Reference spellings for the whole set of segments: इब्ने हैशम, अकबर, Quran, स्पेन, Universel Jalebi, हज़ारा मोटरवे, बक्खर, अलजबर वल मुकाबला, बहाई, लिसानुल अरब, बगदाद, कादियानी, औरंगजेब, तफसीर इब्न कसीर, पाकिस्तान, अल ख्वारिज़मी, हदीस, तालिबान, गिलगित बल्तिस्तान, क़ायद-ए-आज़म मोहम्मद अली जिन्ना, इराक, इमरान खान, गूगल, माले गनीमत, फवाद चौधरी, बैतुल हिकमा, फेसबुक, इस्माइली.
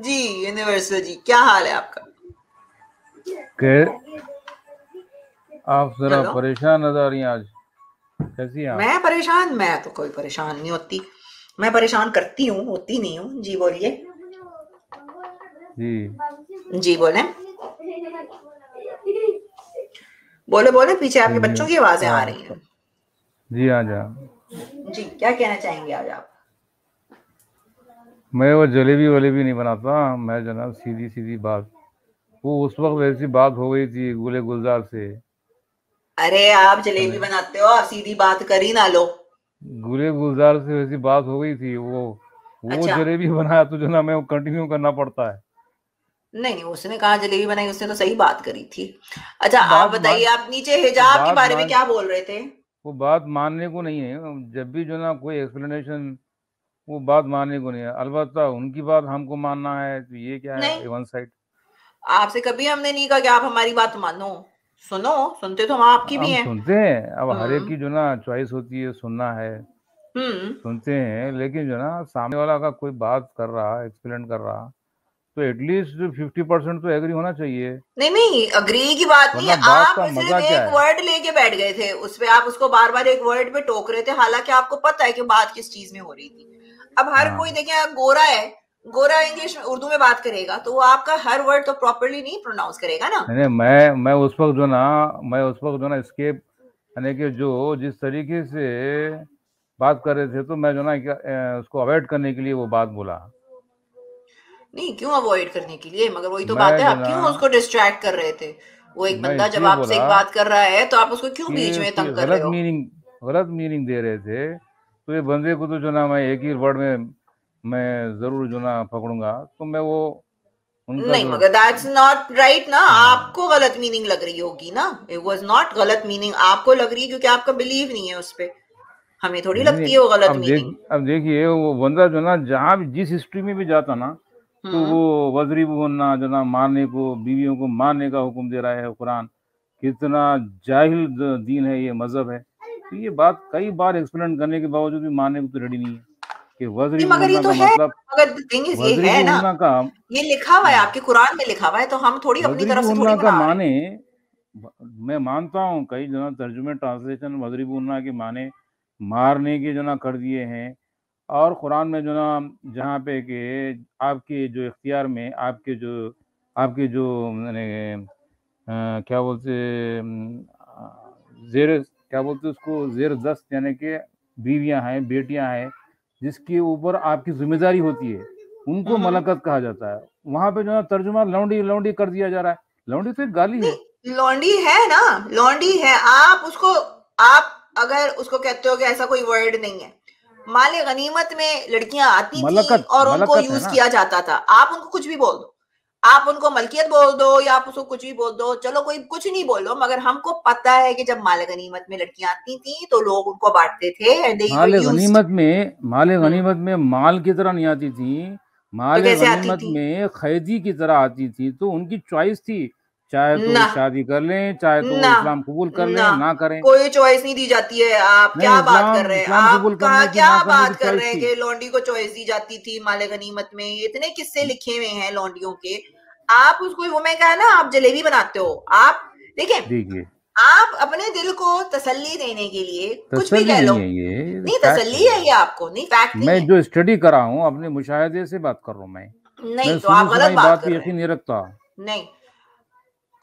जी universal जी, क्या हाल है आपका? आप जरा परेशान नजर आ रही हैं आज, कैसी हैं? मैं परेशान? मैं तो कोई परेशान नहीं होती, मैं परेशान करती हूँ, होती नहीं हूँ। जी बोलिए। जी जी बोले बोले बोले, पीछे आपके बच्चों की आवाजें आ रही हैं। जी आज जी क्या कहना चाहेंगे आज आप? मैं वो जलेबी वलेबी नहीं बनाता, मैं जनाब सीधी सीधी बात। वो उस वक्त वैसी बात हो गई थी गुले गुलजार से। अरे आप जलेबी बनाते हो, आप सीधी बात कर ही ना लो। गुले गुलजार से वैसी बात हो गई थी वो अच्छा। जलेबी बनाया तो जनाब मैं कंटिन्यू करना पड़ता है। नहीं उसने कहा जलेबी बनाई, उसने तो सही बात करी थी। अच्छा आप बताइए, आप नीचे हिजाब के बारे में क्या बोल रहे थे? वो बात मानने को नहीं है, जब भी जो ना कोई एक्सप्लेनेशन, वो बात मानने को नहीं है। अलबत्ता उनकी बात हमको मानना है, तो ये क्या है वन साइड। आपसे कभी हमने नहीं कहा कि आप हमारी बात मानो, सुनो। सुनते तो हम आपकी भी हैं, सुनते हैं। अब हर एक की जो ना चॉइस होती है, सुनना है, सुनते हैं। लेकिन जो ना सामने वाला का कोई बात कर रहा, एक्सप्लेन कर रहा, तो एटलीस्ट 50% तो एग्री होना चाहिए। नहीं नहीं एग्री की बात नहीं है, आप सिर्फ एक वर्ड लेके बैठ गए थे, उसपे आप उसको बार बार एक वर्ड पे टोक रहे थे, हालांकि आपको पता है कि बात किस चीज में हो रही थी। अब हर कोई देखिए गोरा है, गोरा इंग्लिश उर्दू में बात करेगा तो वो आपका हर वर्ड तो प्रॉपरली नहीं प्रोनाउंस करेगा ना। नहीं, मैं उस वक्त जो ना स्केप यानी कि जो जिस तरीके से बात कर रहे थे, तो मैं जो ना उसको अवॉइड करने के लिए वो बात बोला। नहीं क्यों अवॉइड करने के लिए, मगर वही तो बात है, आप क्यों उसको डिस्ट्रैक्ट कर रहे थे? वो एक बंदा जब आपसे एक बात कर रहा है तो आप उसको क्यों बीच में तंग कर रहे हो? गलत मीनिंग दे रहे थे, तो ये बंदे को तो जो ना मैं एक ही वर्ड में मैं जरूर जो ना पकड़ूंगा, तो मैं वो नहीं। मगर दैट्स नॉट राइट ना, आपको गलत मीनिंग लग रही होगी ना। इट वाज नॉट गलत मीनिंग, आपको लग रही है क्योंकि आपका बिलीव नहीं है उस पर। हमें थोड़ी लगती है वो गलत मीनिंग। अब देखिए वो बंदा जो ना जहाँ जिस हिस्ट्री में भी जाता ना, तो वो वजरी बोलना जो ना, मारने को, बीवियों को मारने का हुक्म दे रहा है कुरान। कितना जाहिल दीन है ये, मजहब है। तो ये बात कई बार एक्सप्लेन करने के बावजूद भी मानने को तो रेडी नहीं है कि वजरी बोलना का मतलब, वजरी बोलना का ये लिखा हुआ है आपके कुरान में, लिखा हुआ है, तो हम थोड़ी अपनी तरफ से बोलना का माने। मैं मानता हूँ कई जो ना तर्जुमे ट्रांसलेशन वजरी बोलना के माने मारने के जो ना कर दिए हैं, और कुरान में जो ना जहाँ पे के आपके जो इख्तियार में, आपके जो क्या बोलते उसको जेर दस्त, यानी कि बीवियाँ हैं, बेटियाँ हैं, जिसके ऊपर आपकी जिम्मेदारी होती है, उनको मलकत कहा जाता है। वहाँ पे जो ना तर्जुमा लौंडी लौंडी कर दिया जा रहा है। लौंडी तो एक गाली है, लौंडी है ना, लौंडी है। आप उसको, आप अगर उसको कहते हो कि ऐसा कोई वर्ड नहीं है, माले गनीमत में लड़कियां आती थी और उनको यूज किया जाता था, आप उनको कुछ भी बोल दो, आप उनको मलकियत बोल दो या आप उसको कुछ भी बोल दो, चलो कोई कुछ नहीं बोलो, मगर हमको पता है कि जब माले गनीमत में लड़कियां आती थी तो लोग उनको बांटते थे। माले गनीमत में माल की तरह नहीं आती थी, माले गनीमत में खैदी की तरह आती थी। तो उनकी चॉइस थी, चाहे तो शादी कर लें, चाहे तो इस्लाम कबूल कर लें, ना करें, कोई चॉइस नहीं दी जाती है। आप क्या बात कर रहे हैं, आप क्या बात कर रहे हैं कि लौंडी को चॉइस दी जाती थी माले गनीमत में? इतने किस्से लिखे हुए हैं लौंडियों के। आप उसको, वो मैं कहा ना, आप जलेबी बनाते हो, आप देखिए आप अपने दिल को तसल्ली देने के लिए कुछ भी कह लो। नहीं तसल्ली है ये आपको, नहीं फैक्ट। मैं जो स्टडी कर रहा हूँ, अपने मुशाहिदे से बात कर रहा हूँ। मैं नहीं, तो आप गलत बात यकीन नहीं रखता, नहीं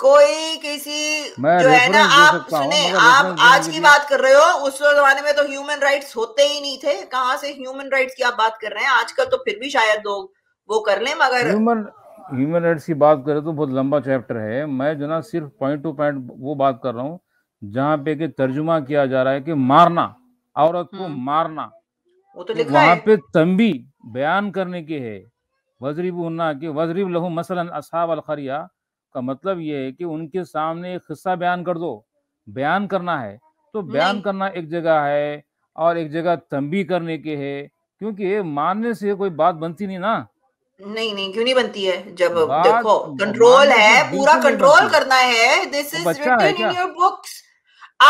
कोई किसी जो है ना, आप सुने, आप आज की बात कर रहे हो, उस जमाने में तो ह्यूमन राइट्स होते ही नहीं थे, कहाँ से ह्यूमन राइट्स की आप बात कर रहे हैं? आजकल तो फिर भी शायद लोग वो कर लें, मगर ह्यूमन राइट्स की बात करें तो बहुत लंबा चैप्टर है। मैं जो ना सिर्फ पॉइंट टू पॉइंट वो बात कर रहा हूँ जहाँ पे के तर्जुमा किया जा रहा है कि मारना, औरत को मारना, वो तो लिखा है वहाँ पे तंबी बयान करने के है। वजरीबुन्ना के वजरीब लहू मसलन असहाब अलखरिया का मतलब ये है कि उनके सामने एक हिस्सा बयान कर दो, बयान करना है तो बयान करना एक जगह है और एक जगह तंबी करने के है, क्योंकि मानने से कोई बात बनती नहीं ना। नहीं नहीं क्यों नहीं बनती है, जब देखो कंट्रोल है, पूरा कंट्रोल करना है। This is written in your books.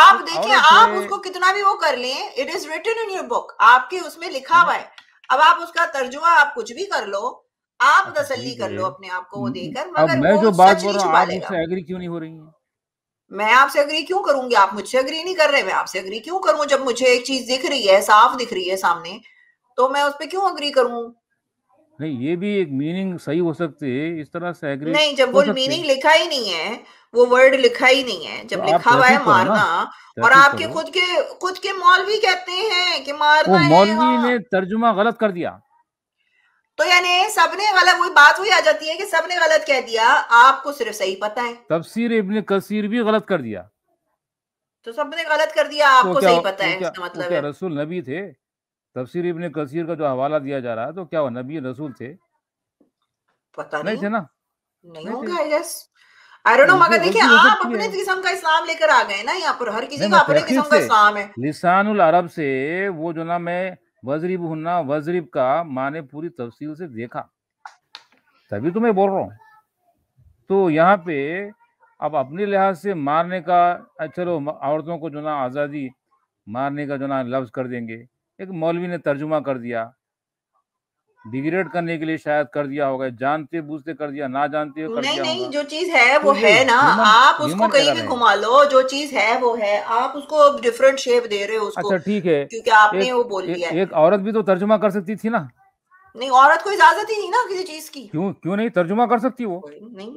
आप देखें, आप उसको कितना भी वो कर लें, it is written in your book, आपके उसमें लिखा हुआ है। अब आप उसका तर्जुमा आप कुछ भी कर लो, आप तसल्ली कर लो अपने आप को वो देकर। मगर मैं जो बात बोल रहा हूं आपसे एग्री क्यों नहीं हो रही है? मैं आपसे एग्री क्यों करूंगी? आप मुझसे एग्री नहीं कर रहे, मैं आपसे एग्री क्यों करूं? जब मुझे एक चीज दिख रही है, साफ दिख रही है सामने, तो मैं उस पर क्यों एग्री करूं? नहीं, ये भी एक मीनिंग सही हो सकती है इस तरह से एग्री नहीं, जब वो मीनिंग लिखा ही नहीं है, वो वर्ड लिखा ही नहीं है। जब लिखा हुआ है मारना, और आपके खुद के मौलवी कहते हैं कि मारना, मौलवी ने तर्जुमा गलत कर दिया, तो यानी सबने गलत, वही बात वही आ जाती है कि सबने गलत कह दिया, आपको सिर्फ सही पता है। तफसीर इब्न कसीर भी गलत कर दिया, तो सबने गलत कर दिया, आपको सही पता है। इसका मतलब है रसूल नबी थे? तफसीर इब्न कसीर का जो हवाला दिया जा रहा है, तो क्या वो नबी रसूल थे? पता नहीं थे ना, नहीं होगा I guess, I don't know. मगर देखिए, आप अपने किस्म का इस्लाम लेकर आ गए ना यहाँ पर, हर किसी का अपने किस्म का इस्लाम है। लिसानुल अरब से वो जो ना मैं वजरिब हुन्ना, वजरिब का माने पूरी तफसील से देखा, तभी तो मैं बोल रहा हूँ। तो यहाँ पे अब अपने लिहाज से मारने का, चलो औरतों को जो ना आज़ादी, मारने का जो ना लफ्ज़ कर देंगे, एक मौलवी ने तर्जुमा कर दिया, डिग्रेड करने के लिए शायद कर दिया होगा, जानते बूझते कर दिया, ना जानते हुए कर दिया। नहीं, जो चीज है वो है ना, आप उसको कहीं भी घुमा लो, जो चीज है वो है, आप उसको डिफरेंट शेप दे रहे हो उसको। अच्छा ठीक है, क्योंकि आपने वो बोल दिया। एक औरत भी तो तर्जुमा कर सकती थी ना। नहीं, औरत को इजाजत ही नहीं ना किसी चीज की। क्यों नहीं तर्जुमा कर सकती वो? नहीं,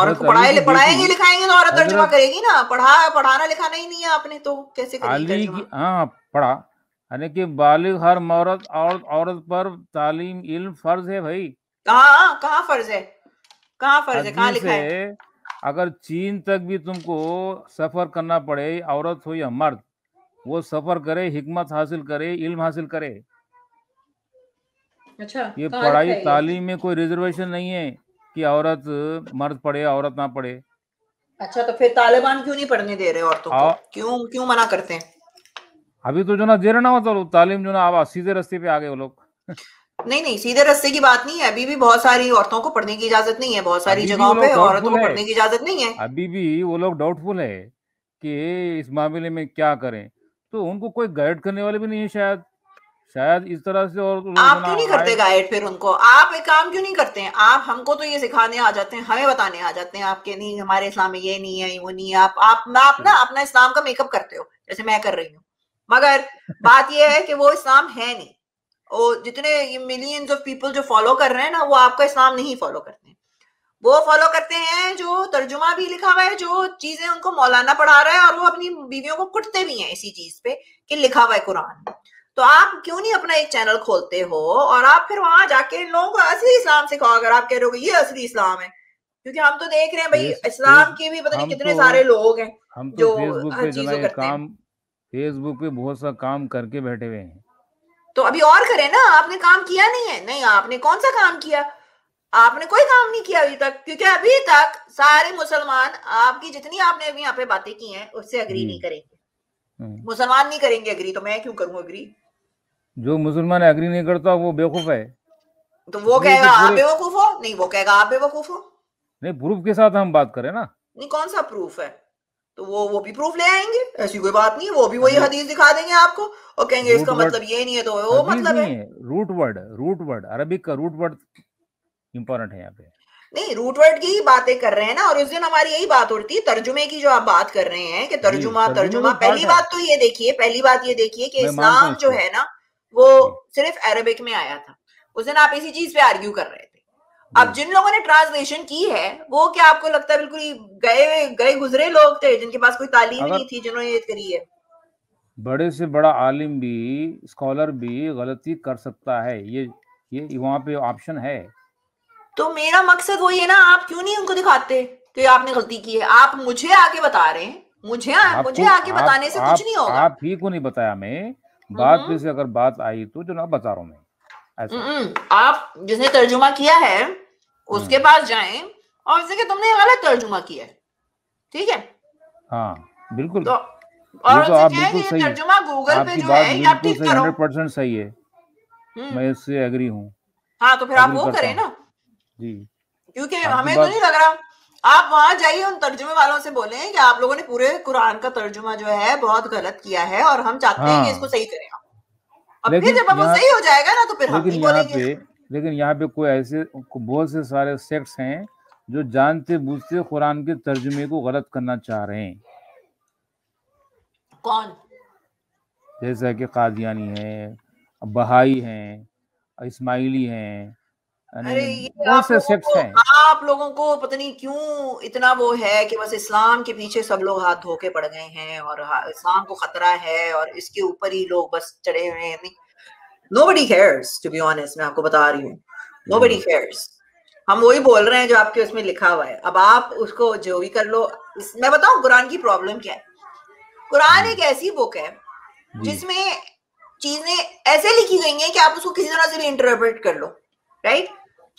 औरत को पढ़ाएंगे लिखाएंगे तो औरत तर्जुमा करेगी ना। पढ़ाना लिखाना ही नहीं है आपने, तो कैसे करेगी? हाँ, पढ़ा यानी कि बालिग हर मर्द और औरत पर तालीम इल्म फर्ज है भाई। कहाँ फर्ज है? कहाँ फर्ज है? कहाँ लिखा है? अगर चीन तक भी तुमको सफर करना पड़े, औरत हो या मर्द, वो सफर करे, हिकमत हासिल करे, इल्म हासिल करे। अच्छा, ये पढ़ाई तालीम में कोई रिजर्वेशन नहीं है कि औरत मर्द पढ़े औरत ना पढ़े। अच्छा, तो फिर तालिबान क्यों नहीं पढ़ने दे रहे औरतों को? क्यों मना करते हैं? अभी तो जो ना दे रहे ना, तो तालीम जो ना आप सीधे रास्ते पे आ गए वो लोग। नहीं, सीधे रास्ते की बात नहीं है। अभी भी बहुत सारी औरतों को पढ़ने की इजाजत नहीं है, बहुत सारी जगहों पे औरतों को पढ़ने की इजाजत नहीं है। अभी भी वो लोग डाउटफुल है कि इस मामले में क्या करें, तो उनको कोई गाइड करने वाले भी नहीं है शायद इस तरह से। और आप क्यों नहीं करते गाइड फिर उनको? आप एक काम क्यों नहीं करते हैं? आप हमको तो ये सिखाने आ जाते हैं, हमें बताने आ जाते हैं आपके, नहीं हमारे इस्लाम में ये नहीं है वो नहीं है। आप ना अपना इस्लाम का मेकअप करते हो जैसे मैं कर रही हूँ, मगर बात यह है कि वो इस्लाम है नहीं। और जितने मिलियंस ऑफ पीपल जो फॉलो कर रहे हैं ना, वो आपका इस्लाम नहीं फॉलो करते हैं। वो फॉलो करते हैं जो तर्जुमा भी लिखा हुआ है, जो चीजें उनको मौलाना पढ़ा रहा है, और वो अपनी बीवियों को कुटते भी हैं इसी चीज पे कि लिखा हुआ है कुरान। तो आप क्यों नहीं अपना एक चैनल खोलते हो और आप फिर वहां जाके लोगों को असली इस्लाम सिखाओ? अगर आप कह रहे हो ये असली इस्लाम है, क्योंकि हम तो देख रहे हैं भाई, इस्लाम के भी पता नहीं कितने सारे लोग हैं जो हर चीजों करते हैं। फेसबुक पे बहुत सा काम करके बैठे हुए हैं, तो अभी और करें ना। आपने काम किया नहीं है। नहीं, आपने कौन सा काम किया? आपने कोई काम नहीं किया अभी तक, क्योंकि अभी तक सारे मुसलमान आपकी जितनी आपने अभी यहाँ पे बातें की हैं उससे अग्री नहीं करेंगे। मुसलमान नहीं करेंगे अग्री, तो मैं क्यों करूँ अग्री? जो मुसलमान अग्री नहीं करता वो बेवकूफ है, तो वो कहेगा आप बेवकूफ हो। नहीं, वो कहेगा आप बेवकूफ हो। नहीं, प्रूफ के साथ हम बात करें ना। नहीं, कौन सा प्रूफ है? तो वो भी प्रूफ ले आएंगे, ऐसी कोई बात नहीं। वो भी वही हदीस दिखा देंगे आपको और कहेंगे इसका मतलब ये नहीं है, तो वो मतलब है। रूट वर्ड अरबिक का रूट वर्ड इम्पोर्टेंट है यहाँ पे। नहीं, रूट वर्ड की ही बातें कर रहे हैं ना। और उस दिन हमारी यही बात उठती है, तर्जुमे की जो आप बात कर रहे हैं कि तर्जुमा पहली बात ये देखिए कि इस्लाम जो है ना वो सिर्फ अरबिक में आया था। उस दिन आप इसी चीज पे आर्ग्यू कर रहे थे। अब जिन लोगों ने ट्रांसलेशन की है वो क्या आपको लगता है बिल्कुल गए गुजरे लोग थे जिनके पास कोई तालीम नहीं थी, जिन्होंने ये करी है? बड़े से बड़ा आलिम भी, स्कॉलर भी गलती कर सकता है, ये वहाँ पे ऑप्शन है। तो मेरा मकसद वही है ना, आप क्यों नहीं उनको दिखाते कि आपने गलती की है? आप मुझे आके बता रहे हैं, मुझे आके बताने से कुछ नहीं होगा। आप ही को नहीं बताया मैं, बात जैसे अगर बात आई तो जो ना बता रहा हूँ मैं। आप जिसने तर्जुमा किया है उसके पास जाएं और उससे कि तुमने गलत तर्जुमा किया है, ठीक है? हाँ, बिल्कुल। तो और बिल्कुल तर्जुमा गूगल पे जो है या ठीक करो, 100% सही है, मैं इससे एग्री हूँ। हाँ, तो फिर आप वो करें ना जी, क्योंकि हमें तो नहीं लग रहा। आप वहां जाइए, उन तर्जुमे वालों से बोले कि आप लोगों ने पूरे कुरान का तर्जुमा जो है बहुत गलत किया है और हम चाहते हैं कि इसको सही करें। लेकिन जब वो सही हो जाएगा ना तो फिर हम बोलेंगे। लेकिन यहाँ पे कोई ऐसे बहुत से सारे सेक्ट्स हैं जो जानते बूझते कुरान के तर्जुमे को गलत करना चाह रहे हैं। कौन? जैसा कि कादियानी है, बहाई हैं, इस्माइली हैं, बहुत से सेक्ट्स हैं। आप लोगों को पता नहीं क्यों इतना वो है कि बस इस्लाम के पीछे सब लोग हाथ धोके पड़ गए हैं और इस्लाम को खतरा है और इसके ऊपर ही लोग बस चढ़े हुए हैं। Nobody cares, to be honest, मैं आपको बता रही हूँ, nobody cares। हम वही बोल रहे हैं जो आपके उसमें लिखा हुआ है। अब आप उसको जो भी कर लो। मैं बताऊं कुरान की प्रॉब्लम क्या है। कुरान एक ऐसी बुक है जिसमें चीजें ऐसे लिखी गई हैं कि आप उसको किसी तरह से भी इंटरप्रेट कर लो, राइट।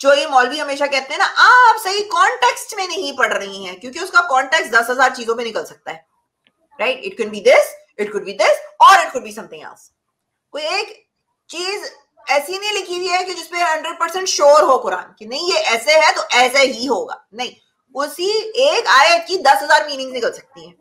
जो ये मौलवी हमेशा कहते हैं ना, आप सही कॉन्टेक्स्ट में नहीं पढ़ रही हैं, क्योंकि उसका कॉन्टेक्स्ट 10,000 चीजों में निकल सकता है, right. It could be this, it could be this और it could be something else. कोई एक चीज ऐसी नहीं लिखी हुई है कि जिसपे 100% श्योर हो कुरान कि नहीं ये ऐसे है तो ऐसे ही होगा। नहीं, उसी एक आयत की 10,000 मीनिंग निकल सकती है।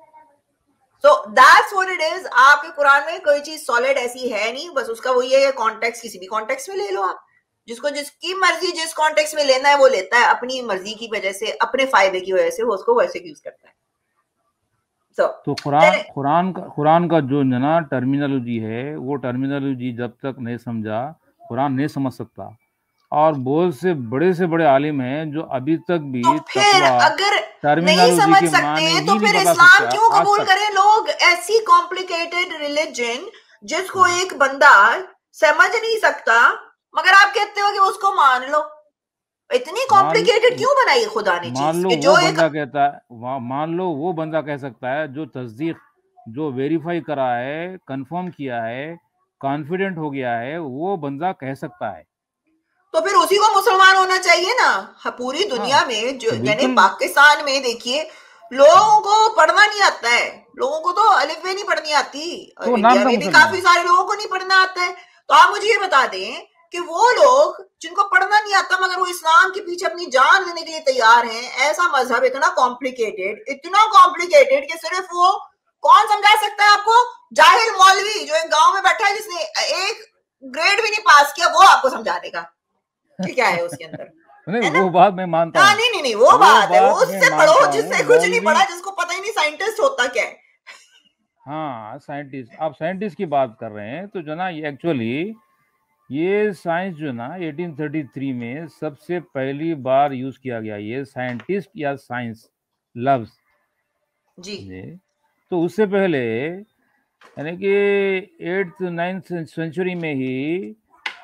So that's what it is. आपके कुरान में कोई चीज सॉलिड ऐसी है नहीं, बस उसका वही है कॉन्टेक्स्ट। किसी भी कॉन्टेक्स्ट में ले लो आप, जिसको जिसकी मर्जी जिस कॉन्टेक्स्ट में लेना है वो लेता है, अपनी मर्जी की वजह से, अपने फायदे की वजह से वो उसको वैसे यूज करता है। तो कुरान का जो जना टर्मिनोलॉजी है, वो टर्मिनोलॉजी जब तक नहीं समझा कुरान नहीं समझ सकता। और बहुत से बड़े आलिम हैं जो अभी तक भी टर्मिनोलॉजी के माने तो फिर इस्लाम क्यों कबूल करें लोग? ऐसी कॉम्प्लिकेटेड रिलीजन जिसको एक बंदा समझ नहीं सकता, मगर आप कहते हो कि उसको मान लो। इतनी कॉम्प्लिकेटेड क्यों बनाई खुदा ने चीज़ कि जो एक बंदा कहता है, मान लो वो बंदा कह सकता है जो तस्दीक, जो वेरीफाई करा है, कंफर्म किया है, कॉन्फिडेंट हो गया है, वो बंदा कह सकता है। तो फिर उसी को मुसलमान होना चाहिए ना। पूरी दुनिया में जो यानी पाकिस्तान में देखिए लोगों को पढ़ना नहीं आता है, लोगों को तो अलिफ भी नहीं पढ़नी आती, काफी सारे लोगों को नहीं पढ़ना आता है। तो आप मुझे ये बता दें कि वो लोग जिनको पढ़ना नहीं आता मगर वो इस्लाम के पीछे अपनी जान देने के लिए तैयार हैं, ऐसा मजहब इतना कॉम्प्लिकेटेड कि सिर्फ वो कौन समझा सकता है आपको? जाहिल मौलवी जो एक गांव में बैठा है जिसने एक ग्रेड भी नहीं पास किया, वो आपको समझा देगा कि क्या है उसके अंदर। नहीं, वो बात मैं मानता हूं। नहीं, वो बात है। उससे पढ़ो जिसने कुछ नहीं पढ़ा, जिसको पता ही नहीं साइंटिस्ट होता क्या है। हाँ, साइंटिस्ट, आप साइंटिस्ट की बात कर रहे हैं। तो जना एक्चुअली ये साइंस जो ना 1833 में सबसे पहली बार यूज किया गया, ये साइंटिस्ट या साइंस लफ्ज जी। तो उससे पहले यानी कि 8th-9th सेंचुरी में ही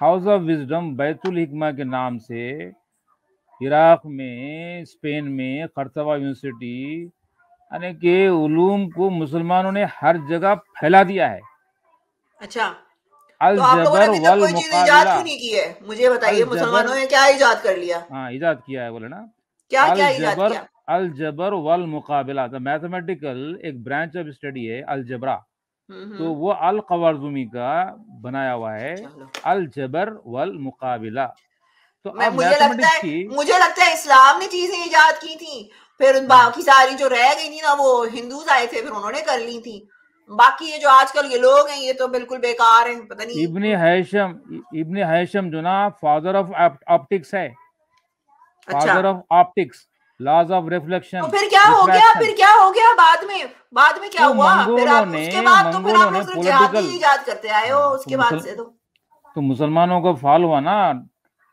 हाउस ऑफ विजडम बैतुल हिकमा के नाम से इराक में, स्पेन में खर्तवा यूनिवर्सिटी यानी कि उलूम को मुसलमानों ने हर जगह फैला दिया है। अच्छा, तो आप लोगों ने कोई चीज इजाद क्यों नहीं की है? मुझे बताइए, मुसलमानों ने क्या इजाद कर लिया? हाँ, इजाद किया है, बोले ना, क्या इजाद किया? अलजबर वल मुकाबला, तो मैथमेटिकल एक ब्रांच ऑफ स्टडी है अलजबरा, तो वो अल ख्वारिज़मी का बनाया हुआ है अलजबर वल मुकाबला। तो मुझे लगता है इस्लाम ने चीजें इजाद की थी, फिर बाकी सारी जो रह गई थी ना वो हिंदूज आए थे फिर उन्होंने कर ली थी। बाकी ये जो आजकल ये लोग हैं ये तो बिल्कुल बेकार हैं, पता नहीं। इब्ने हैशम जो ना फादर ऑफ ऑप्टिक्स है। अच्छा। Father of optics, laws of reflection. तो फिर क्या हो गया? बाद में क्या हुआ? फिर आप उसके बाद तो फिर आप लोग जिहाद ही इजाद करते आए हो उसके बाद से। तो मुसलमानों को फाल हुआ ना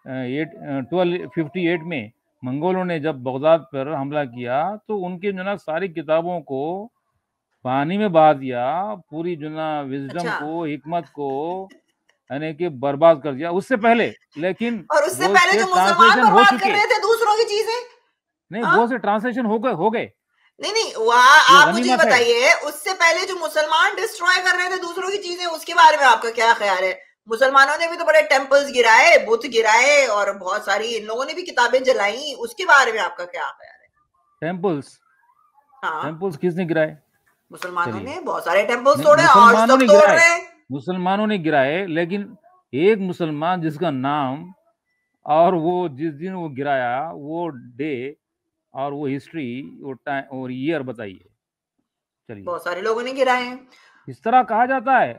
1258 में। मंगोलों ने जब बगदाद पर हमला किया तो उनके जो ना सारी किताबों को पानी में बहा दिया, पूरी जो ना विजडम को, हिकमत को यानी कि बर्बाद कर दिया। उससे पहले लेकिन और उससे पहले जो मुसलमान बर्बाद कर रहे थे दूसरों की चीजें, नहीं वो से ट्रांसलेशन हो गए। नहीं, वाह, आप मुझे बताइए, उससे पहले जो मुसलमान डिस्ट्रॉय कर रहे थे दूसरों की चीजें, उसके बारे में आपका क्या ख्याल है? मुसलमानों ने भी तो बड़े टेम्पल्स गिराए, बुत गिराए और बहुत सारी इन लोगों ने भी किताबें जलाई, उसके बारे में आपका क्या ख्याल है? टेम्पल्स किसने गिराए? मुसलमानों ने बहुत सारे टेम्पल्स तोड़े और सब तोड़ रहे मुसलमानों ने गिराए। लेकिन एक मुसलमान जिसका नाम और वो जिस दिन वो गिराया वो डे और वो हिस्ट्री और टाइम और ईयर बताइए। चलिए, बहुत सारे लोगों ने गिराए हैं, इस तरह कहा जाता है।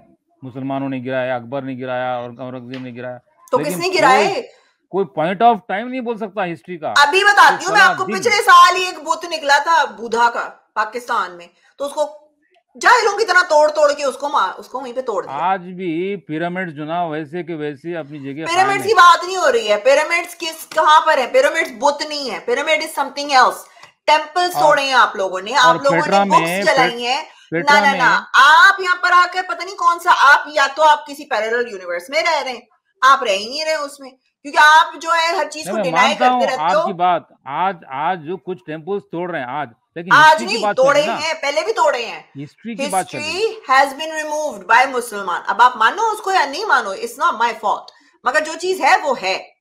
मुसलमानों ने गिराया, अकबर ने गिराया और औरंगजेब ने गिराया। तो किसने गिराए? कोई पॉइंट ऑफ टाइम नहीं बोल सकता हिस्ट्री का। अभी बताती हूँ मैं आपको, पिछले साल ही एक बुत निकला था बुधा का पाकिस्तान में, तो उसको जाहिलों की तरह तोड़ तोड़ के उसको वहीं पे तोड़ दिया। आज भी पिरामिड्स जो ना वैसे के वैसे अपनी जगह। पिरामिड्स की बात नहीं हो रही है, पिरामिड्स किस कहाँ पर है, पिरामिड्स बुत नहीं है, pyramid is something else. Temples तोड़े हैं आप लोगों ने, आप लोगों ने बुक्स जलाई हैं। ना ना ना, आप यहाँ पर आकर पता नहीं कौन सा, आप या तो आप किसी पैरेलल यूनिवर्स में रह रहे हैं, आप रह ही नहीं रहे उसमें, क्योंकि आप जो है हर चीज को डिनाई करते रहते हो। आपकी बात आज जो कुछ टेम्पल्स तोड़ रहे हैं लेकिन आज नहीं तोड़े हैं, पहले भी तोड़े हैं। हिस्ट्री की बात, history has been removed by मुसलमान। अब आप मानो उसको या नहीं मानो, इट्स नॉट माय फॉल्ट, मगर जो चीज है वो है।